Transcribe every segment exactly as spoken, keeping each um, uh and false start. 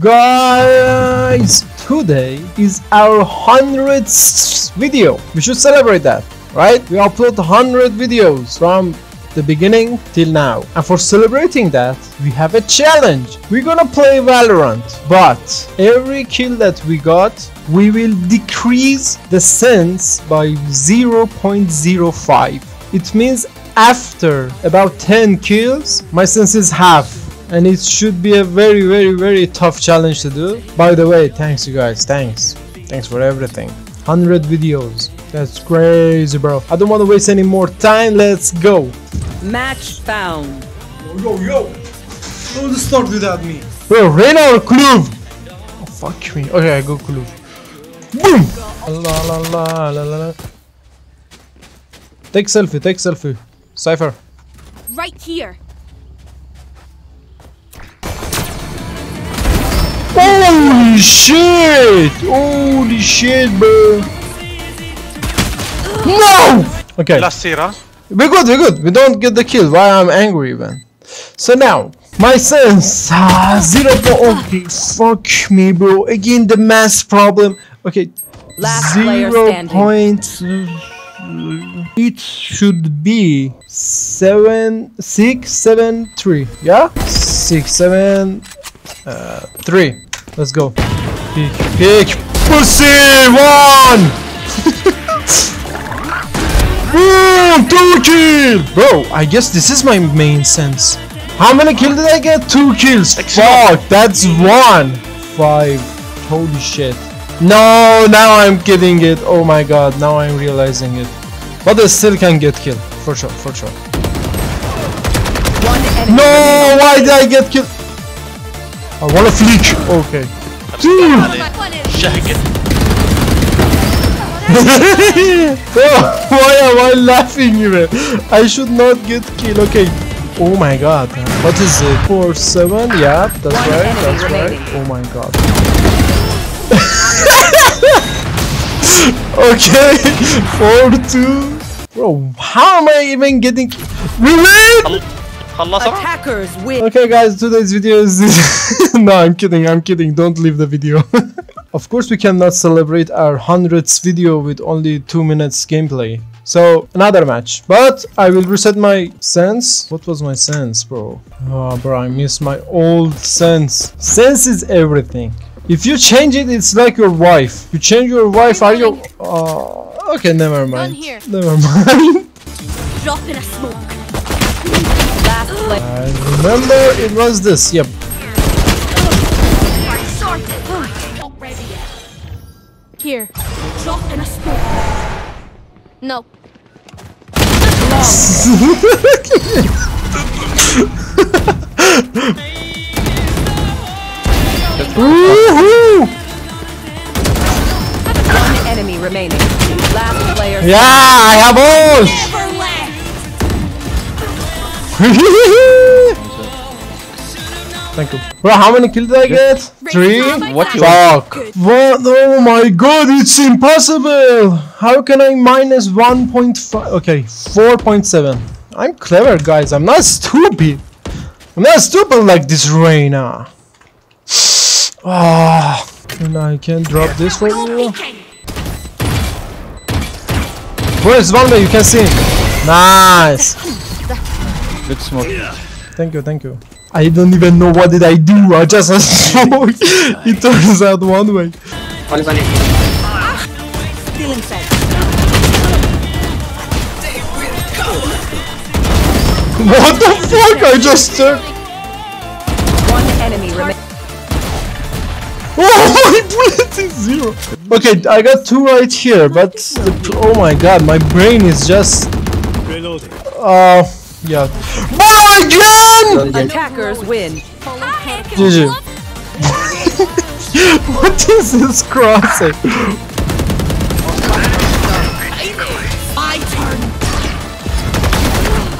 Guys, today is our hundredth video. We should celebrate that, right? We upload one hundred videos from the beginning till now, and for celebrating that we have a challenge. We're gonna play Valorant, but every kill that we got we will decrease the sense by zero point zero five. It means after about ten kills my sense is half, and it should be a very very very tough challenge to do. By the way, thanks you guys, thanks thanks for everything. One hundred videos, that's crazy, bro. I don't want to waste any more time. Let's go. Match found. Yo, yo, yo. Don't start without me. Wait, Reyna or Clove? Oh, fuck me. Okay, I go Clove. Boom! La la la la la. Take selfie, take selfie. Cypher. Right here. Holy shit! Holy shit, bro. No! Okay. Last era. We're good, we're good. We don't get the kill. Why I'm angry even. So now, my sense, ah, zero point, okay, fuck me, bro. Again, the mass problem. Okay, last zero point, uh, it should be seven, six, seven, three, yeah? Six, seven, uh, three. Let's go. Pick, pick, pussy, one! Boom! Two kills! Bro, I guess this is my main sense. How many kills did I get? Two kills. Excellent. Fuck, that's one. Five. Holy shit. No, now I'm getting it. Oh my god, now I'm realizing it. But I still can get killed. For sure, for sure. One enemy. No, why did I get killed? I wanna flick. Okay. Dude. Oh, why am I laughing even? I should not get killed. Okay. Oh my god. What is it? four seven? Yeah, that's right. That's right. Oh my god. Okay. four two. Bro, how am I even getting killed? We win? Attackers win. Okay, guys, today's video is this. No, I'm kidding. I'm kidding. Don't leave the video. Of course we cannot celebrate our hundredth video with only two minutes gameplay. So another match. But I will reset my sense. What was my sense, bro? Oh bro, I miss my old sense. Sense is everything. If you change it, it's like your wife. You change your wife, are you? Uh, okay, never mind. Never mind. Drop in a smoke. I remember it was this. Yep. Here, drop in a spot. No. Woohoo! One enemy remaining. Last player. Yeah, I have all. Never left. Thank you. Bro, how many kills did I get? Three? What? Fuck. What? Oh my god, it's impossible! How can I minus one point five? Okay, four point seven. I'm clever, guys. I'm not stupid. I'm not stupid like this Reyna. Ah. And I can drop this for you. Where's one way you can see? Nice. Good smoke. Thank you, thank you. I don't even know what did I do, I just smoke. It turns out one way. One is on it. Still inside. What the fuck? I just took. One enemy remains. Oh, my bullet is zero. Okay, I got two right here, but the, oh my god, my brain is just. Uh, yeah. BOY AGAIN! Attackers win. G G. What is this crossing?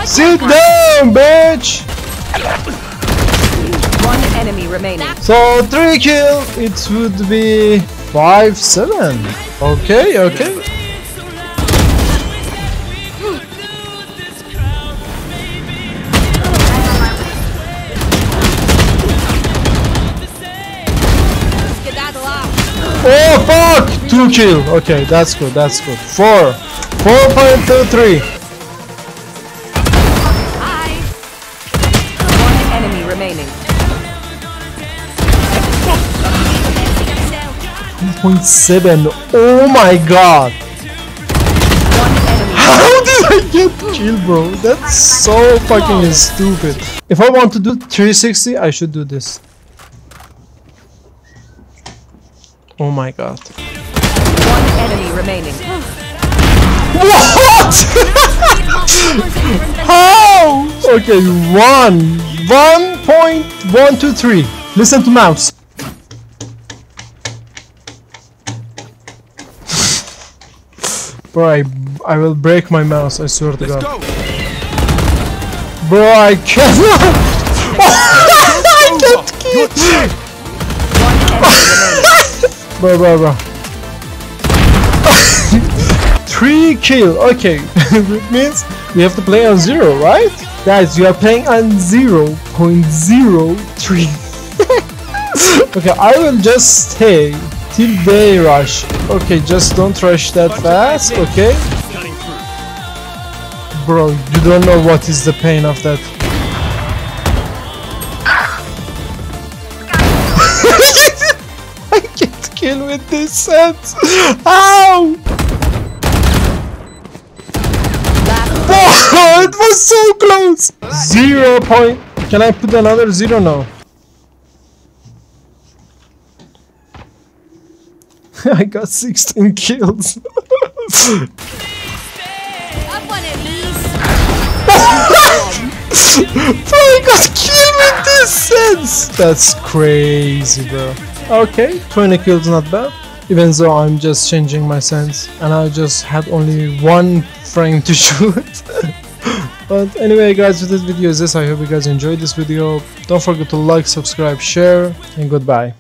Sit down, bitch! One enemy remaining. So, three kills, it would be five seven. Okay, okay. Oh fuck! Two kill. Okay, that's good. That's good. Four. Four point two three. One enemy remaining. Two point seven. Oh my god. How did I get killed, bro? That's so fucking stupid. If I want to do three sixty, I should do this. Oh my god. One enemy remaining. What? How? Okay, one. one point one two three. Listen to mouse. Bro, I, I will break my mouse, I swear to god. Bro, I cannot. I can't keep. Bro, bro, bro. Three kill. Okay, it means we have to play on zero, right? Guys, you are playing on zero point zero three. Okay, I will just stay till they rush. Okay, just don't rush that fast. Okay. Bro, you don't know what is the pain of that. Kill with this set. Ow! Oh, it was so close. Zero point. Can I put another zero now? I got sixteen kills. I got killed with this set. That's crazy, bro. Okay, twenty kills, not bad. Even though I'm just changing my sense and I just had only one frame to shoot. But anyway guys, this video is this. I hope you guys enjoyed this video. Don't forget to like, subscribe, share, and goodbye.